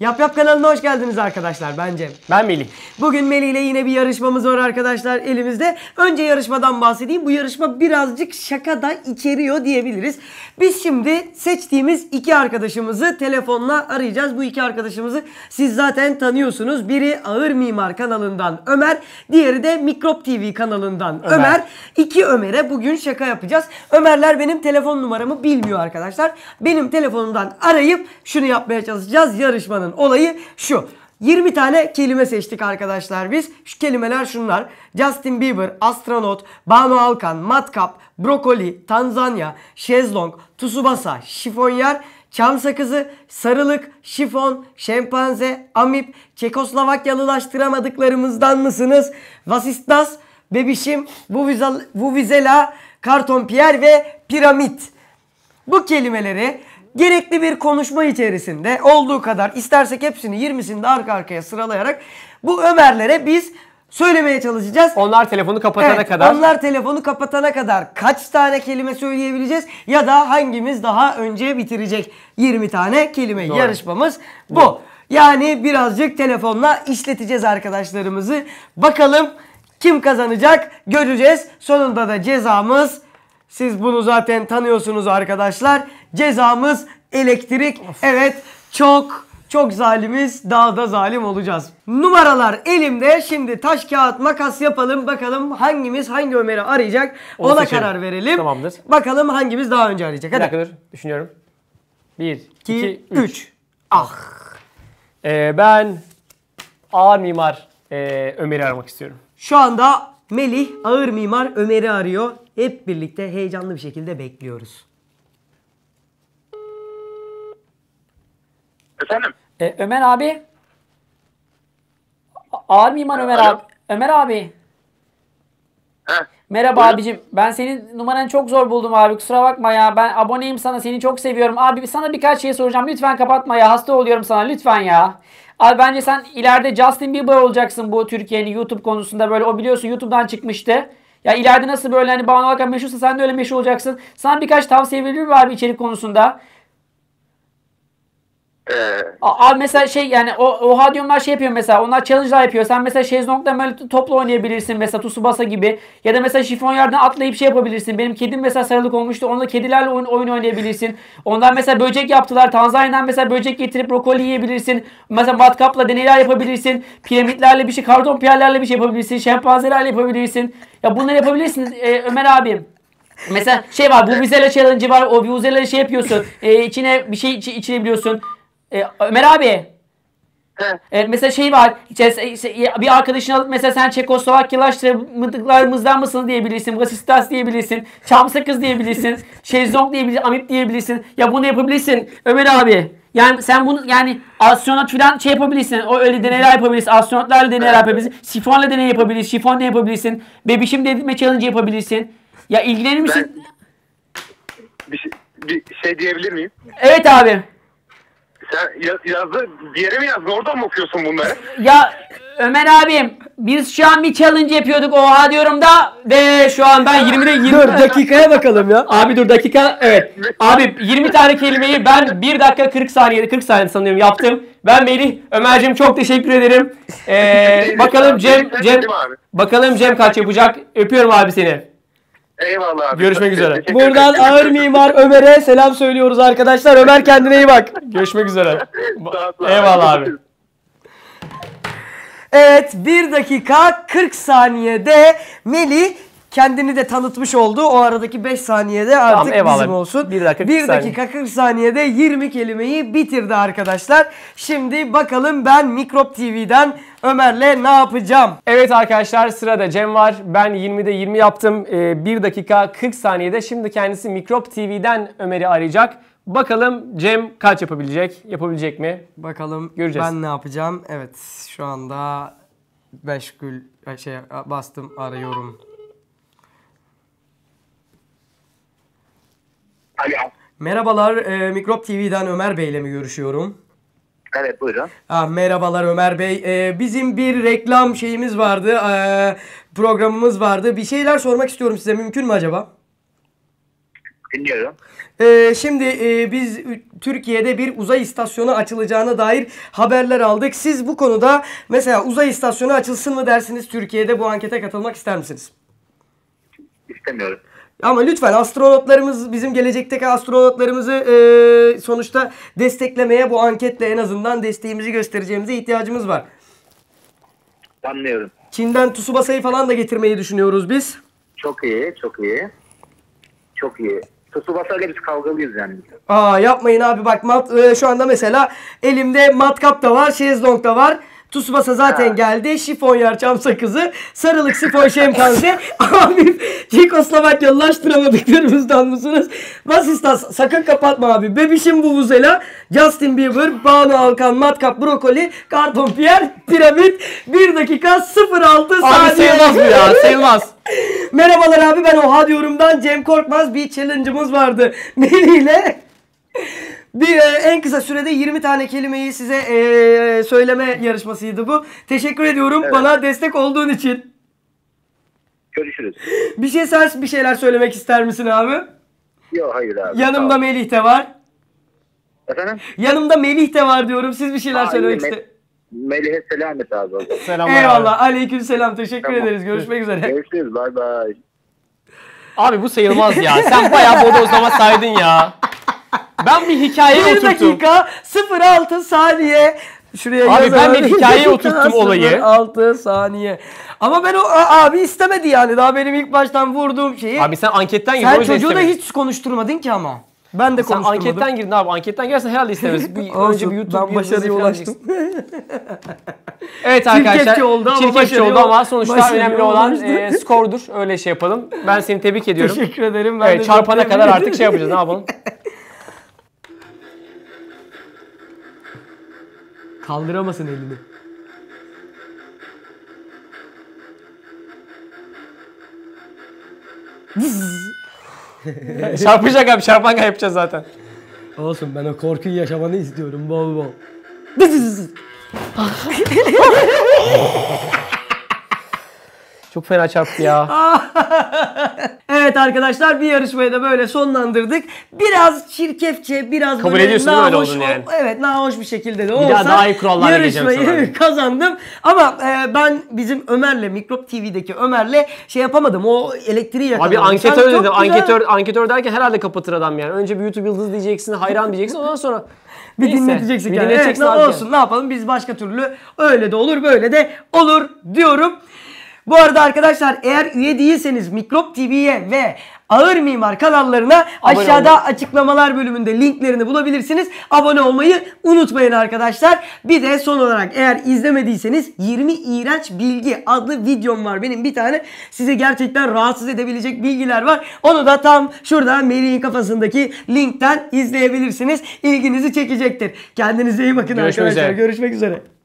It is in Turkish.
Yap Yap kanalına hoş geldiniz arkadaşlar. Ben Cem. Ben Melih. Bugün Melih ile yine bir yarışmamız var arkadaşlar elimizde. Önce yarışmadan bahsedeyim. Bu yarışma birazcık şaka da içeriyor diyebiliriz. Biz şimdi seçtiğimiz iki arkadaşımızı telefonla arayacağız. Bu iki arkadaşımızı siz zaten tanıyorsunuz. Biri Ağır Mimar kanalından Ömer. Diğeri de Mikrop TV kanalından Ömer. İki Ömer'e bugün şaka yapacağız. Ömerler benim telefon numaramı bilmiyor arkadaşlar. Benim telefonumdan arayıp şunu yapmaya çalışacağız. Yarışmanın olayı şu. 20 tane kelime seçtik arkadaşlar biz. Şu kelimeler şunlar: Justin Bieber, astronot, Banu Alkan, matkap, brokoli, Tanzanya, şezlong, Tsubasa, şifonyer, çam sakızı, sarılık, şifon, şempanze, amip, Çekoslovakyalılaştıramadıklarımızdan mısınız, Vasistas, bebişim, vuvuzela, kartonpiyer ve piramit. Bu kelimeleri gerekli bir konuşma içerisinde olduğu kadar, istersek hepsini 20'sini de arka arkaya sıralayarak bu Ömerlere biz söylemeye çalışacağız. Onlar telefonu kapatana kadar. Onlar telefonu kapatana kadar kaç tane kelime söyleyebileceğiz ya da hangimiz daha önce bitirecek? 20 tane kelime yarışmamız bu. Doğru. Yani birazcık telefonla işleteceğiz arkadaşlarımızı. Bakalım kim kazanacak göreceğiz. Sonunda da cezamız, siz bunu zaten tanıyorsunuz arkadaşlar. Cezamız elektrik. Of. Evet, çok zalimiz. Daha da zalim olacağız. Numaralar elimde. Şimdi taş kağıt makas yapalım. Bakalım hangimiz hangi Ömer'i arayacak. Ona karar verelim. Tamamdır. Bakalım hangimiz daha önce arayacak. Hadi. Bir dakika, dur. Düşünüyorum. 1, 2, 3. Ah. Ben Ağır Mimar Ömer'i aramak istiyorum. Şu anda Melih Ağır Mimar Ömer'i arıyor. Hep birlikte heyecanlı bir şekilde bekliyoruz. Efendim? Ömer abi. Ağır Mimar Ömer abi. Ömer abi. Merhaba abicim. Ben senin numaranı çok zor buldum abi. Kusura bakma ya. Ben aboneyim sana. Seni çok seviyorum. Abi sana birkaç şey soracağım. Lütfen kapatma ya. Hasta oluyorum sana. Lütfen ya. Abi bence sen ileride Justin Bieber olacaksın bu Türkiye'nin YouTube konusunda. Böyle o biliyorsun YouTube'dan çıkmıştı. Ya ileride nasıl böyle hani Banu Alkan meşhursa sen de öyle meşhur olacaksın. Sana birkaç tavsiye verilir mi abi içerik konusunda? Abi mesela şey yani Oha Diyorumlar şey yapıyor mesela, onlar challenge'lar yapıyor. Sen mesela şezlong'da böyle topla oynayabilirsin mesela Tsubasa gibi. Ya da mesela şifonyerden atlayıp şey yapabilirsin. Benim kedim mesela sarılık olmuştu. Onunla kedilerle oyun oynayabilirsin. Ondan mesela böcek yaptılar. Tanzanya'dan mesela böcek getirip brokoli yiyebilirsin. Mesela matkapla deneyler yapabilirsin. Piramitlerle bir şey, kartonpiyerlerle bir şey yapabilirsin. Şempanzelerle yapabilirsin. Ya bunları yapabilirsiniz Ömer abim. Mesela şey var, vuvuzela challenge'ı var. O vuvuzela'yı şey yapıyorsun. İçine bir şey içirebiliyorsun. Ömer abi. Mesela şey var, bir arkadaşını alıp mesela sen Çekoslovakyalılaştıramadıklarımızdan mısınız diyebilirsin, Vasistas diyebilirsin, çam sakız diyebilirsin, şezlong diyebilirsin, amip diyebilirsin. Ya bunu yapabilirsin Ömer abi. Yani sen bunu yani astronot falan şey yapabilirsin. O öyle deneyler yapabilirsin. Astronotlarla deneyler yapabilirsin. Şifonla deney yapabilirsin. Şifonla yapabilirsin. Bebişim delirtme challenge yapabilirsin. Ya ilgilenir misin? Bir şey diyebilir miyim? Evet abi. Sen yazdı, bir yere mi yazdın? Oradan mı okuyorsun bunları? Ya Ömer abim, biz şu an bir challenge yapıyorduk Oha Diyorum da ve şu an ben 20 dakikaya bakalım ya. Abi dur dakika, evet. Abi 20 tane kelimeyi ben 1 dakika 40 saniyede, 40 saniye sanıyorum yaptım. Ben Melih, Ömer'cim çok teşekkür ederim. Bakalım Cem kaç yapacak? Öpüyorum abi seni. Eyvallah abi. Görüşmek üzere. Buradan Ağır Mimar Ömer'e selam söylüyoruz arkadaşlar. Ömer kendine iyi bak. Görüşmek üzere. Eyvallah abi. Evet, 1 dakika 40 saniyede Melih kendini de tanıtmış oldu. O aradaki 5 saniyede artık tamam, bizim olsun. 1 dakika 40 saniyede 20 kelimeyi bitirdi arkadaşlar. Şimdi bakalım ben Mikrop TV'den Ömer'le ne yapacağım? Evet arkadaşlar, sırada Cem var. Ben 20'de 20 yaptım. 1 dakika 40 saniyede şimdi kendisi Mikrop TV'den Ömer'i arayacak. Bakalım Cem kaç yapabilecek? Yapabilecek mi? Bakalım göreceğiz. Ben ne yapacağım? Evet, şu anda bastım, arıyorum. Alo. Merhabalar, Mikrop TV'den Ömer Bey'le mi görüşüyorum? Evet, buyurun. Merhabalar Ömer Bey. Bizim bir reklam şeyimiz vardı, programımız vardı. Bir şeyler sormak istiyorum size, mümkün mü acaba? Dinliyorum. Şimdi biz Türkiye'de bir uzay istasyonu açılacağına dair haberler aldık. Siz bu konuda mesela uzay istasyonu açılsın mı dersiniz? Türkiye'de bu ankete katılmak ister misiniz? İstemiyorum. Ama lütfen astronotlarımız, bizim gelecekteki astronotlarımızı sonuçta desteklemeye, bu anketle en azından desteğimizi göstereceğimize ihtiyacımız var. Anlıyorum. Çin'den Tsubasa'yı falan da getirmeyi düşünüyoruz biz. Çok iyi, çok iyi. Çok iyi. Tsubasa'yla biz kavgalıyız yani. Aa, yapmayın abi bak, şu anda mesela elimde matkap da var, şezlong da var. Tsubasa zaten geldi. Şifonyar çam sakızı, sarılık sifon şempanze. Abim, Çekoslovakyalılaştıramadıklarımızdan mısınız? Vasistas, sakın kapatma abi. Bebişim, vuvuzela, Justin Bieber, Banu Alkan, matkap, brokoli, karton piyer, piramit. 1 dakika 06 saniye. Abi sayılmaz bu ya, sayılmaz. Merhabalar abi, ben Oha Diyorum'dan Cem Korkmaz. Bir challenge'ımız vardı Melih ile. En kısa sürede 20 tane kelimeyi size söyleme yarışmasıydı bu. Teşekkür ediyorum bana destek olduğun için. Görüşürüz. Bir şeyler söylemek ister misin abi? Yok, hayır abi. Yanımda Melih de var. Efendim? Yanımda Melih de var diyorum. Siz bir şeyler söylemek istersiniz. Melih'e selam et abi. Selamlar. Eyvallah. Aleyküm selam. Teşekkür ederiz. Görüşmek üzere. Görüşürüz. Bay bay. Abi bu sayılmaz ya. Sen bayağı bodozlama saydın ya. Ben bir hikayeyi oturttum. 1 dakika 06 saniye. Şuraya abi ben bir hikayeyi oturttum olayı. 06 saniye. Ama ben o abi istemedi yani. Daha benim ilk baştan vurduğum şeyi. Abi sen anketten girdin. Sen çocuğu da hiç konuşturmadın ki ama. Ben de konuşturmadım. Sen anketten girdin abi. Anketten girersen herhalde istemez. Önce bir YouTube, ben başarıya ulaştım. Evet arkadaşlar. Çirkefçi oldu ama, sonuçta önemli olan skordur. Öyle şey yapalım. Ben seni tebrik ediyorum. Teşekkür ederim. Ben çarpana kadar artık şey yapacağız. Ne yapalım? Kaldıramasın elini. Çarpacak abi, şarpanga yapacağız zaten. Olsun, ben o korkuyu yaşamanı istiyorum bol bol. Çok fena çarptı ya. Evet arkadaşlar, bir yarışmayı da böyle sonlandırdık. Biraz çirkefçe, biraz kabul böyle nahoş, yani. Evet, nahoş bir şekilde de olsa daha iyi yarışmayı kazandım. Ama ben bizim Ömer'le, Mikrop TV'deki Ömer'le şey yapamadım. O elektriği yakaladım. Abi anketör dedim. Anketör derken herhalde kapatır adam yani. Önce bir YouTube yıldız diyeceksin, hayran diyeceksin. Ondan sonra bir dinleteceksin yani. Evet, olsun, ne yapalım, biz başka türlü öyle de olur böyle de olur diyorum. Bu arada arkadaşlar, eğer üye değilseniz Mikrop TV'ye ve Ağır Mimar kanallarına aşağıda açıklamalar bölümünde linklerini bulabilirsiniz. Abone olmayı unutmayın arkadaşlar. Bir de son olarak, eğer izlemediyseniz 20 İğrenç Bilgi adlı videom var benim bir tane. Size gerçekten rahatsız edebilecek bilgiler var. Onu da tam şurada Melih'in kafasındaki linkten izleyebilirsiniz. İlginizi çekecektir. Kendinize iyi bakın arkadaşlar. Görüşmek üzere.